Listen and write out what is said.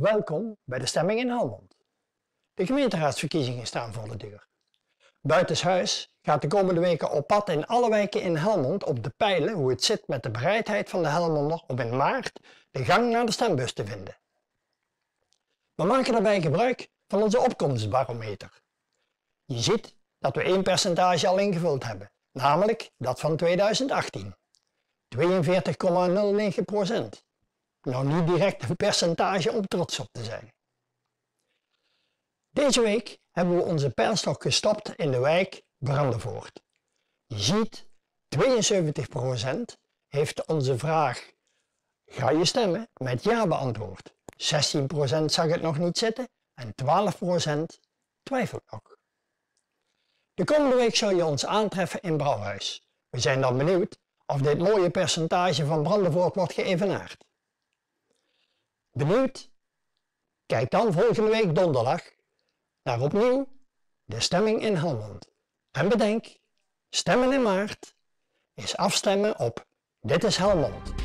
Welkom bij de stemming in Helmond. De gemeenteraadsverkiezingen staan voor de deur. BuitensHuis gaat de komende weken op pad in alle wijken in Helmond om te peilen hoe het zit met de bereidheid van de Helmonder om in maart de gang naar de stembus te vinden. We maken daarbij gebruik van onze opkomstbarometer. Je ziet dat we 1% al ingevuld hebben, namelijk dat van 2018. 42,09%. Nou, niet direct een percentage om trots op te zijn. Deze week hebben we onze pijlstok gestopt in de wijk Brandevoort. Je ziet, 72% heeft onze vraag "Ga je stemmen?" met ja beantwoord. 16% zag het nog niet zitten en 12% twijfelt nog. De komende week zul je ons aantreffen in Brouwhuis. We zijn dan benieuwd of dit mooie percentage van Brandevoort wordt geëvenaard. Benieuwd? Kijk dan volgende week donderdag naar opnieuw de stemming in Helmond. En bedenk, stemmen in maart is afstemmen op Dit is Helmond.